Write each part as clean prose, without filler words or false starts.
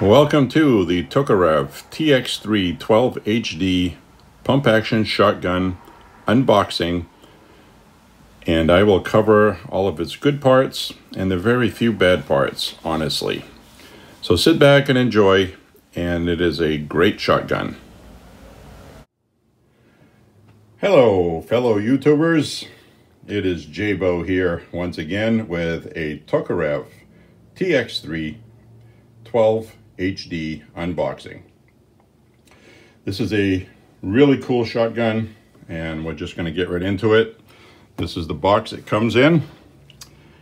Welcome to the Tokarev TX3-12HD pump action shotgun unboxing, and I will cover all of its good parts and the very few bad parts, honestly. So sit back and enjoy, and it is a great shotgun. Hello fellow YouTubers, it is Jabo here once again with a Tokarev TX3-12HD unboxing. This is a really cool shotgun, and we're just going to get right into it. This is the box it comes in,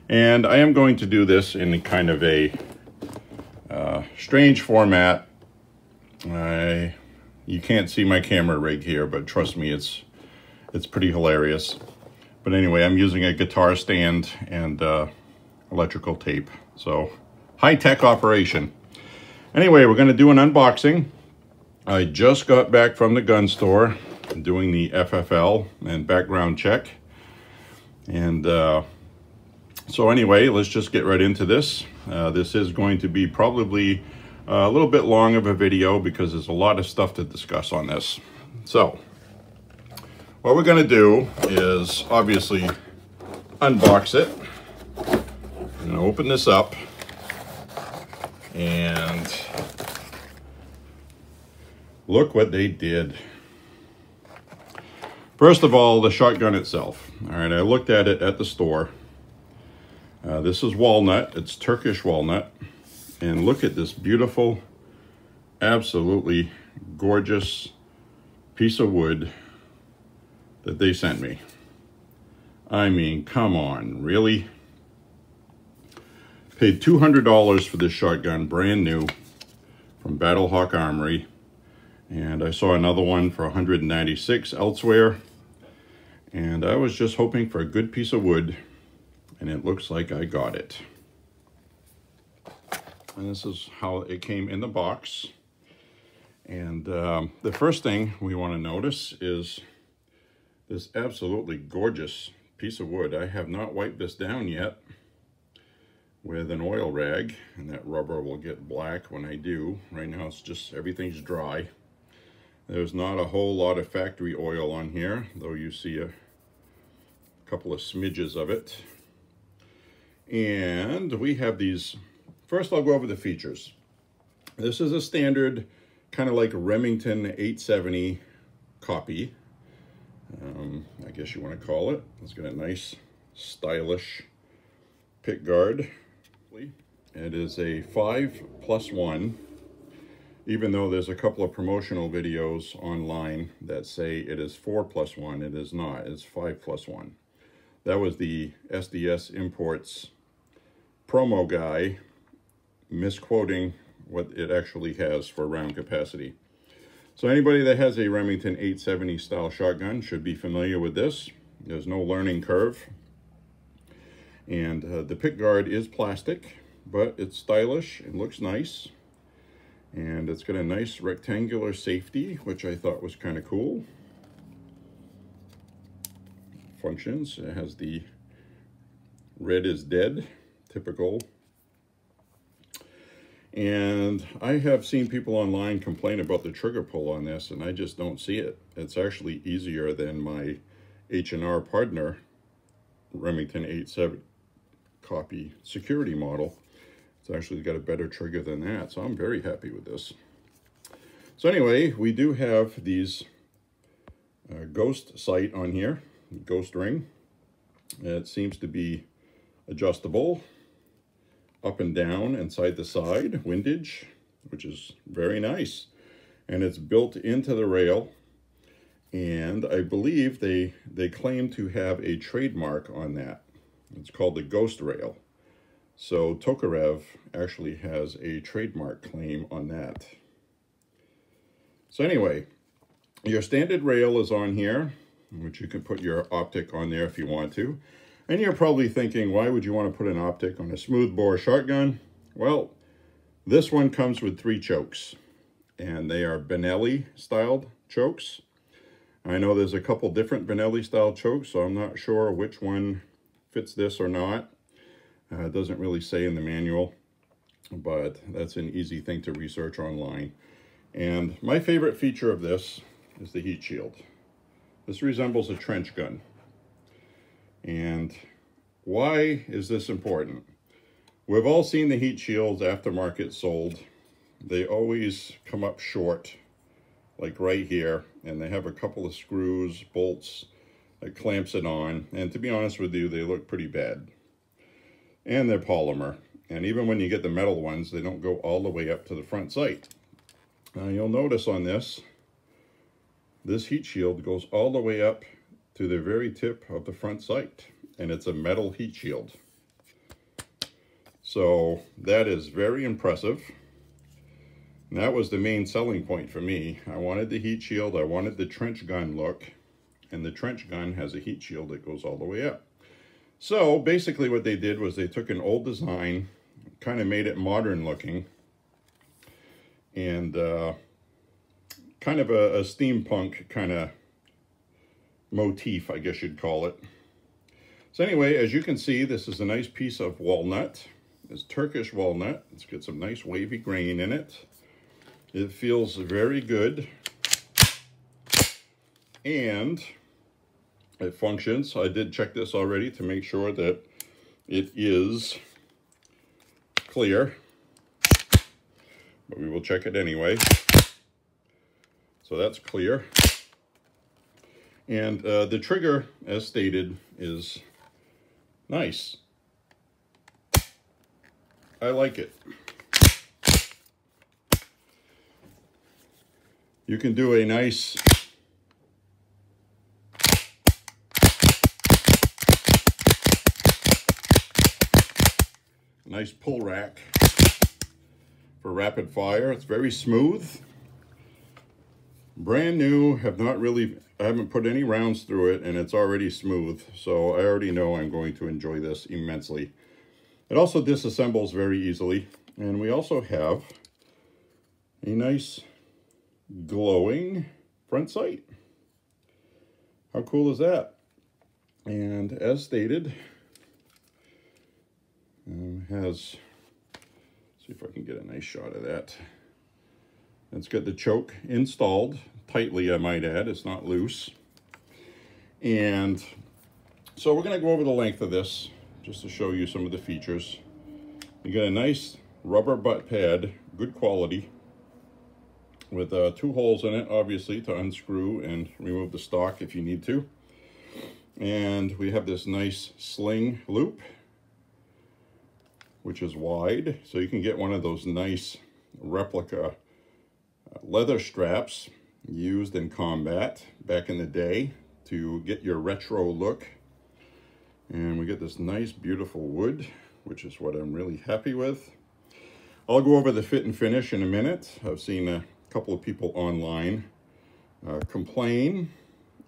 and I am going to do this in kind of a strange format. You can't see my camera rig here, but trust me, it's pretty hilarious. But anyway, I'm using a guitar stand and electrical tape, so high-tech operation. Anyway, we're going to do an unboxing. I just got back from the gun store doing the FFL and background check. And so anyway, let's just get right into this. This is going to be probably a little bit long of a video because there's a lot of stuff to discuss on this. So what we're going to do is obviously unbox it. I'm going to open this up. And look what they did. First of all, the shotgun itself. All right, I looked at it at the store. This is walnut. It's Turkish walnut. And look at this beautiful, absolutely gorgeous piece of wood that they sent me. I mean, come on, really? Paid $200 for this shotgun, brand new, from Battlehawk Armory. And I saw another one for $196 elsewhere. And I was just hoping for a good piece of wood, and it looks like I got it. And this is how it came in the box. And the first thing we want to notice is this absolutely gorgeous piece of wood. I have not wiped this down yet with an oil rag, and that rubber will get black when I do. Right now it's just, everything's dry. There's not a whole lot of factory oil on here, though you see a couple of smidges of it. And we have these, first I'll go over the features. This is a standard, kind of like Remington 870 copy, I guess you want to call it. It's got a nice, stylish pick guard. It is a 5+1, even though there's a couple of promotional videos online that say it is 4+1. It is not, it's 5+1. That was the SDS Imports promo guy misquoting what it actually has for round capacity. So anybody that has a Remington 870 style shotgun should be familiar with this. There's no learning curve. And the pick guard is plastic, but it's stylish and looks nice. And it's got a nice rectangular safety, which I thought was kind of cool. Functions, it has the red is dead, typical. And I have seen people online complain about the trigger pull on this, and I just don't see it. It's actually easier than my H&R Pardner Remington 870 copy security model. It's actually got a better trigger than that, so I'm very happy with this. So anyway, we do have these ghost sight on here, ghost ring. It seems to be adjustable up and down and side to side, windage, which is very nice. And it's built into the rail, and I believe they claim to have a trademark on that. It's called the Ghost Rail. So Tokarev actually has a trademark claim on that. So anyway, your standard rail is on here, which you can put your optic on there if you want to. And you're probably thinking, why would you want to put an optic on a smoothbore shotgun? Well, this one comes with 3 chokes, and they are Benelli styled chokes. I know there's a couple different Benelli style chokes, so I'm not sure which one fits this or not. It doesn't really say in the manual. but that's an easy thing to research online. And my favorite feature of this is the heat shield. This resembles a trench gun. And why is this important? We've all seen the heat shields aftermarket sold. They always come up short, like right here, and they have a couple of screws, bolts, that clamps it on. And to be honest with you, they look pretty bad. And they're polymer. And even when you get the metal ones, they don't go all the way up to the front sight. Now you'll notice on this, this heat shield goes all the way up to the very tip of the front sight. And it's a metal heat shield. So that is very impressive. And that was the main selling point for me. I wanted the heat shield, I wanted the trench gun look, and the trench gun has a heat shield that goes all the way up. So basically what they did was they took an old design, kind of made it modern looking, and kind of a steampunk kind of motif, I guess you'd call it. So anyway, as you can see, this is a nice piece of walnut. It's Turkish walnut. It's got some nice wavy grain in it. It feels very good. And it functions. I did check this already to make sure that it is clear, but we will check it anyway. So that's clear. And the trigger, as stated, is nice. I like it. You can do a nice pull rack for rapid fire. It's very smooth, brand new. I haven't put any rounds through it, and it's already smooth, so I already know I'm going to enjoy this immensely. It also disassembles very easily, and we also have a nice glowing front sight. How cool is that? And as stated, has, see if I can get a nice shot of that. It's got the choke installed tightly, I might add. It's not loose. And so we're going to go over the length of this just to show you some of the features. You got a nice rubber butt pad, good quality, with two holes in it, obviously, to unscrew and remove the stock if you need to. And we have this nice sling loop, which is wide, so you can get one of those nice replica leather straps used in combat back in the day to get your retro look. And we get this nice beautiful wood, which is what I'm really happy with. I'll go over the fit and finish in a minute. I've seen a couple of people online complain,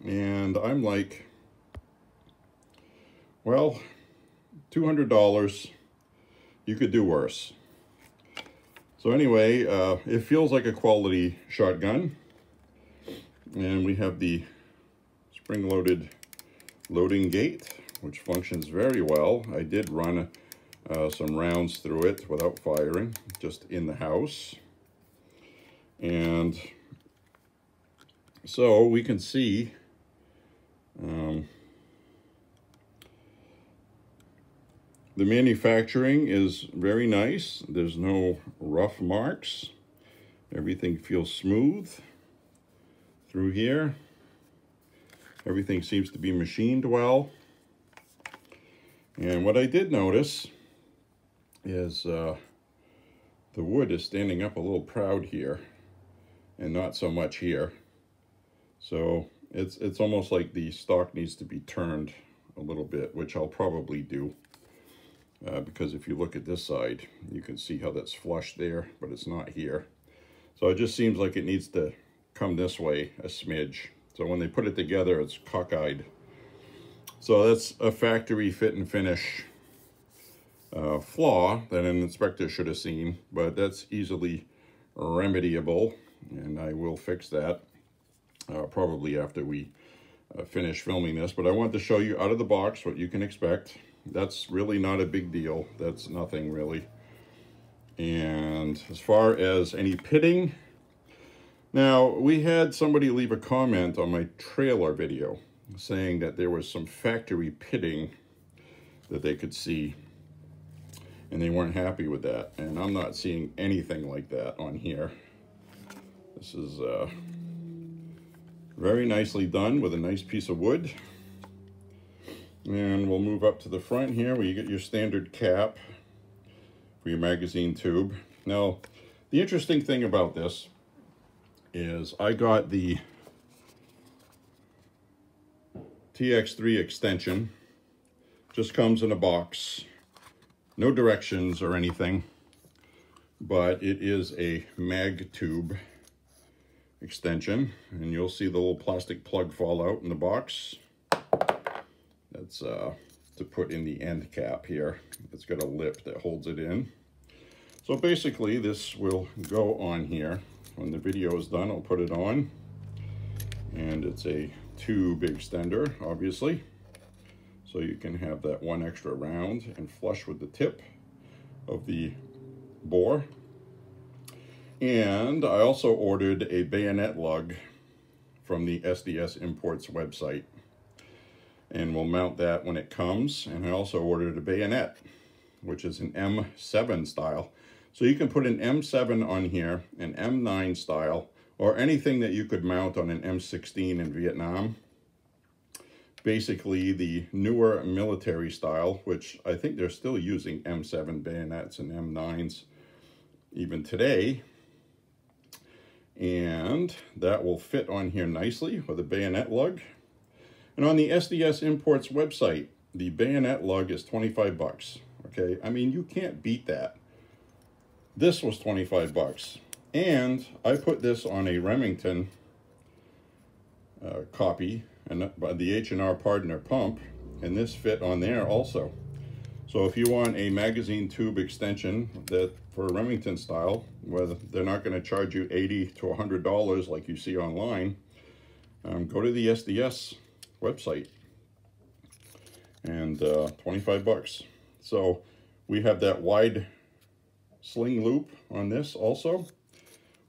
and I'm like, well, $200, you could do worse. So anyway, it feels like a quality shotgun. And we have the spring-loaded loading gate, which functions very well. I did run some rounds through it without firing, just in the house. And so we can see the manufacturing is very nice. There's no rough marks. Everything feels smooth through here. Everything seems to be machined well. And what I did notice is the wood is standing up a little proud here and not so much here. So it's almost like the stock needs to be turned a little bit, which I'll probably do. Because if you look at this side, you can see how that's flush there, but it's not here. So it just seems like it needs to come this way a smidge. So when they put it together, it's cockeyed. So that's a factory fit and finish flaw that an inspector should have seen, but that's easily remediable, and I will fix that probably after we finish filming this. But I want to show you out of the box what you can expect. That's really not a big deal. That's nothing really. And as far as any pitting, now we had somebody leave a comment on my trailer video saying that there was some factory pitting that they could see, and they weren't happy with that. And I'm not seeing anything like that on here. This is very nicely done with a nice piece of wood. And we'll move up to the front here where you get your standard cap for your magazine tube. Now, the interesting thing about this is I got the TX3 extension. Just comes in a box. No directions or anything, but it is a mag tube extension, and you'll see the little plastic plug fall out in the box. That's to put in the end cap here. It's got a lip that holds it in. So basically this will go on here. When the video is done, I'll put it on. And it's a tube extender, obviously. So you can have that one extra round and flush with the tip of the bore. And I also ordered a bayonet lug from the SDS Imports website, and we'll mount that when it comes. And I also ordered a bayonet, which is an M7 style. So you can put an M7 on here, an M9 style, or anything that you could mount on an M16 in Vietnam. Basically the newer military style, which I think they're still using M7 bayonets and M9s even today. And that will fit on here nicely with a bayonet lug. And on the SDS Imports website, the bayonet lug is $25. Okay, I mean, you can't beat that. This was $25. And I put this on a Remington copy, and by the H&R Pardner pump, and this fit on there also. So if you want a magazine tube extension that for Remington style, where they're not going to charge you $80 to $100 like you see online, go to the SDS website, and $25. So we have that wide sling loop on this also,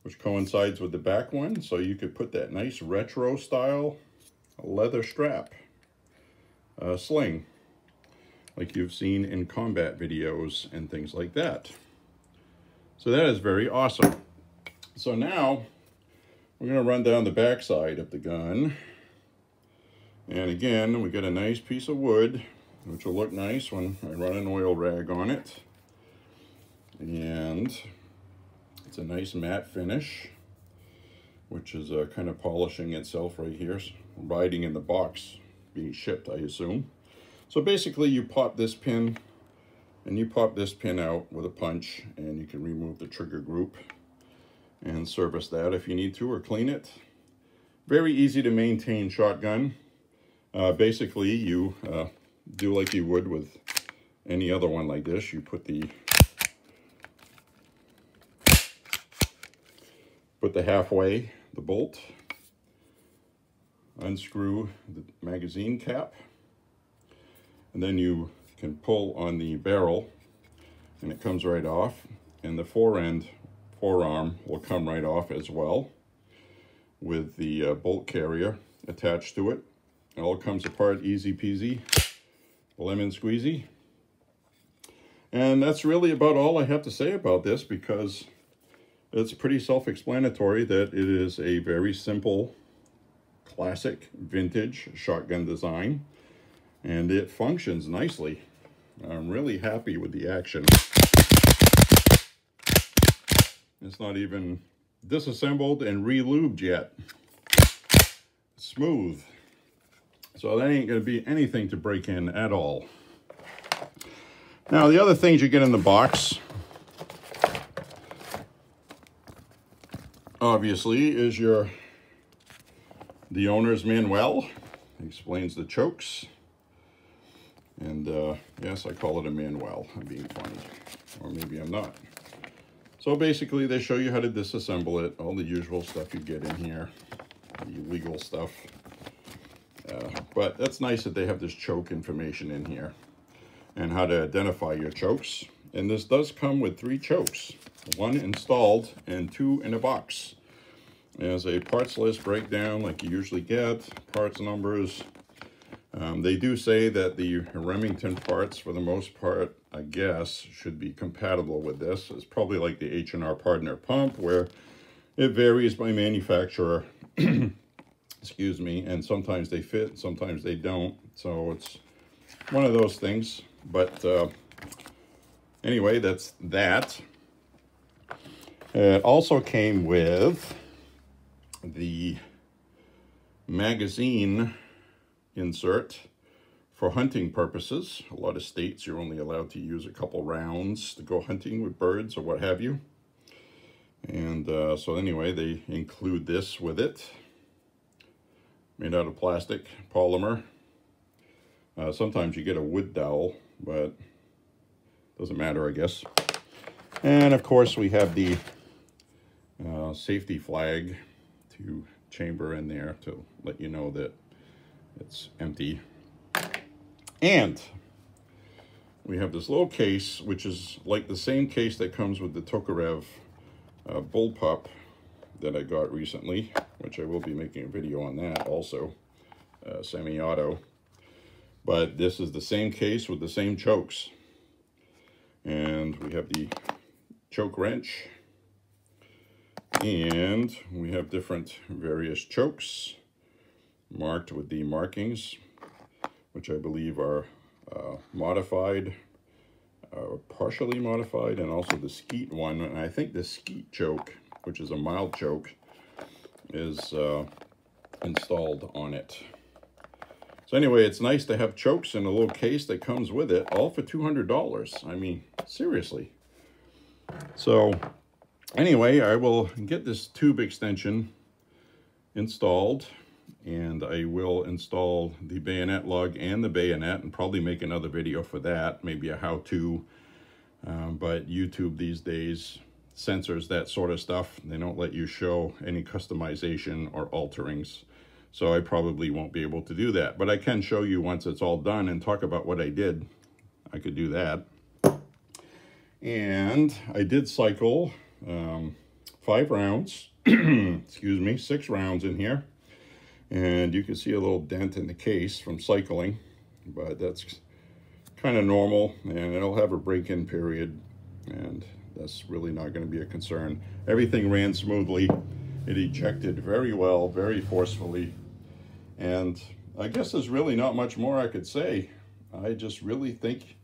which coincides with the back one, so you could put that nice retro style leather strap sling like you've seen in combat videos and things like that. So that is very awesome. So now we're going to run down the back side of the gun, and again we get a nice piece of wood which will look nice when I run an oil rag on it, and it's a nice matte finish, which is kind of polishing itself right here, riding in the box, being shipped, I assume. So basically you pop this pin and you pop this pin out with a punch, and you can remove the trigger group and service that if you need to, or clean it. Very easy to maintain shotgun. Basically you do like you would with any other one like this. You put the halfway, the bolt, unscrew the magazine cap, and then you can pull on the barrel and it comes right off, and the forearm will come right off as well with the bolt carrier attached to it. It all comes apart easy peasy, lemon squeezy. And that's really about all I have to say about this, because it's pretty self-explanatory that it is a very simple, classic, vintage shotgun design, and it functions nicely. I'm really happy with the action. It's not even disassembled and relubed yet. It's smooth. So that ain't going to be anything to break in at all. Now, the other things you get in the box, obviously, is the owner's manual. It explains the chokes, and yes, I call it a manual. I'm being funny, or maybe I'm not. So basically they show you how to disassemble it, all the usual stuff you get in here, the illegal stuff, but that's nice that they have this choke information in here and how to identify your chokes. And this does come with 3 chokes, 1 installed and 2 in a box. As a parts list breakdown like you usually get, parts numbers. They do say that the Remington parts, for the most part, I guess, should be compatible with this. It's probably like the H&R Pardner pump, where it varies by manufacturer. Excuse me. And sometimes they fit, sometimes they don't. So it's one of those things. But anyway, that's that. It also came with the magazine insert for hunting purposes. A lot of states you're only allowed to use a couple rounds to go hunting with birds or what have you. And so anyway, they include this with it. Made out of plastic polymer. Sometimes you get a wood dowel, but doesn't matter, I guess. And of course we have the safety flag to chamber in there to let you know that it's empty. And we have this little case, which is like the same case that comes with the Tokarev bullpup that I got recently, which I will be making a video on that also, semi-auto. But this is the same case with the same chokes. And we have the choke wrench. And we have different various chokes marked with the markings, which I believe are modified, partially modified, and also the skeet one. And I think the skeet choke, which is a mild choke, is installed on it. So anyway, it's nice to have chokes in a little case that comes with it, all for $200. I mean, seriously. So anyway, I will get this tube extension installed, and I will install the bayonet lug and the bayonet, and probably make another video for that, maybe a how-to. But YouTube these days censors that sort of stuff. They don't let you show any customization or alterings, so I probably won't be able to do that. But I can show you once it's all done and talk about what I did. I could do that. And I did cycle 5 rounds, excuse me, 6 rounds in here. And you can see a little dent in the case from cycling, but that's kind of normal, and it'll have a break-in period, and that's really not going to be a concern. Everything ran smoothly. It ejected very well, very forcefully, and I guess there's really not much more I could say. I just really think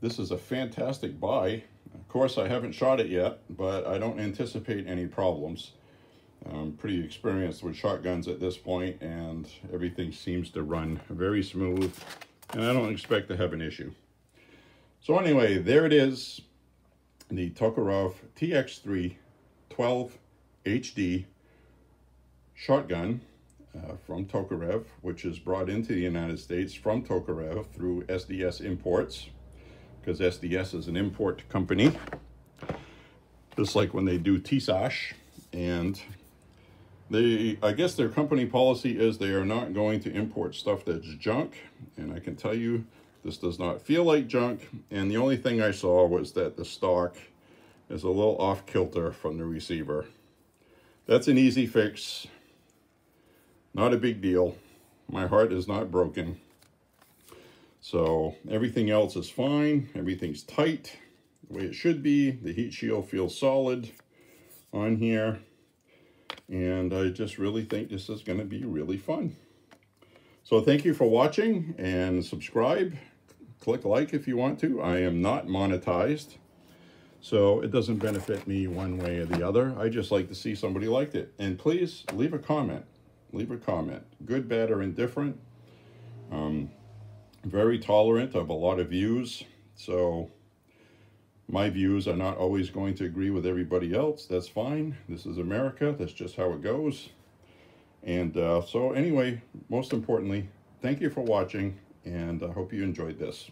this is a fantastic buy. Of course, I haven't shot it yet, but I don't anticipate any problems. I'm pretty experienced with shotguns at this point, and everything seems to run very smooth, and I don't expect to have an issue. So anyway, there it is, the Tokarev TX3-12HD shotgun from Tokarev, which is brought into the United States from Tokarev through SDS Imports, because SDS is an import company, just like when they do T-sash. And they, I guess their company policy is they are not going to import stuff that's junk. And I can tell you, this does not feel like junk. And the only thing I saw was that the stock is a little off kilter from the receiver. That's an easy fix. Not a big deal. My heart is not broken. So everything else is fine. Everything's tight the way it should be. The heat shield feels solid on here, and I just really think this is going to be really fun. So thank you for watching, and subscribe, click like if you want to. I am not monetized, so it doesn't benefit me one way or the other. I just like to see somebody liked it. And please leave a comment, good, bad, or indifferent. Very tolerant of a lot of views, so my views are not always going to agree with everybody else. That's fine. This is America. That's just how it goes. And so anyway, most importantly, thank you for watching, and I hope you enjoyed this.